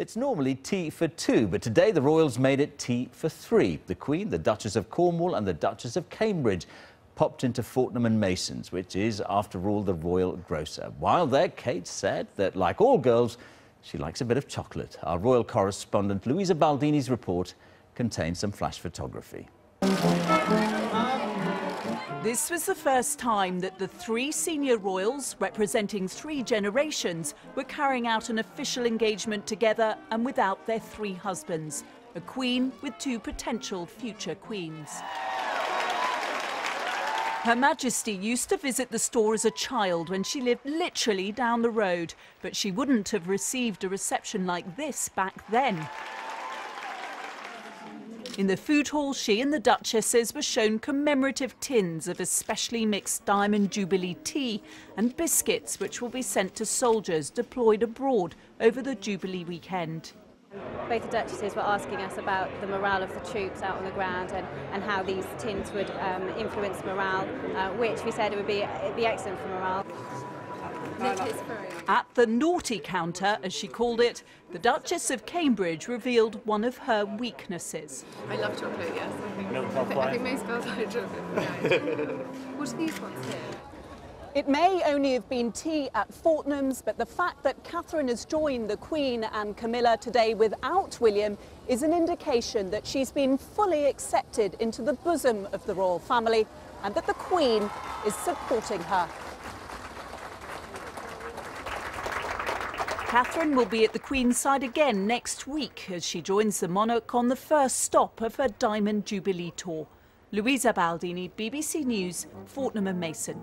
It's normally tea for two, but today the royals made it tea for three. The Queen, the Duchess of Cornwall and the Duchess of Cambridge popped into Fortnum and Mason's, which is, after all, the royal grocer. While there, Kate said that, like all girls, she likes a bit of chocolate. Our royal correspondent Luisa Baldini's report contains some flash photography. This was the first time that the three senior royals, representing three generations, were carrying out an official engagement together and without their three husbands. A queen with two potential future queens. Her Majesty used to visit the store as a child when she lived literally down the road, but she wouldn't have received a reception like this back then. In the food hall, she and the Duchesses were shown commemorative tins of a specially mixed Diamond Jubilee tea and biscuits, which will be sent to soldiers deployed abroad over the Jubilee weekend. Both the Duchesses were asking us about the morale of the troops out on the ground and how these tins would influence morale, which we said it'd be excellent for morale. At the naughty counter, as she called it, the Duchess of Cambridge revealed one of her weaknesses. I love chocolate, yes. I think most girls like chocolate. What are these ones here? It may only have been tea at Fortnum's, but the fact that Catherine has joined the Queen and Camilla today without William is an indication that she's been fully accepted into the bosom of the royal family and that the Queen is supporting her. Catherine will be at the Queen's side again next week as she joins the monarch on the first stop of her Diamond Jubilee tour. Luisa Baldini, BBC News, Fortnum and Mason.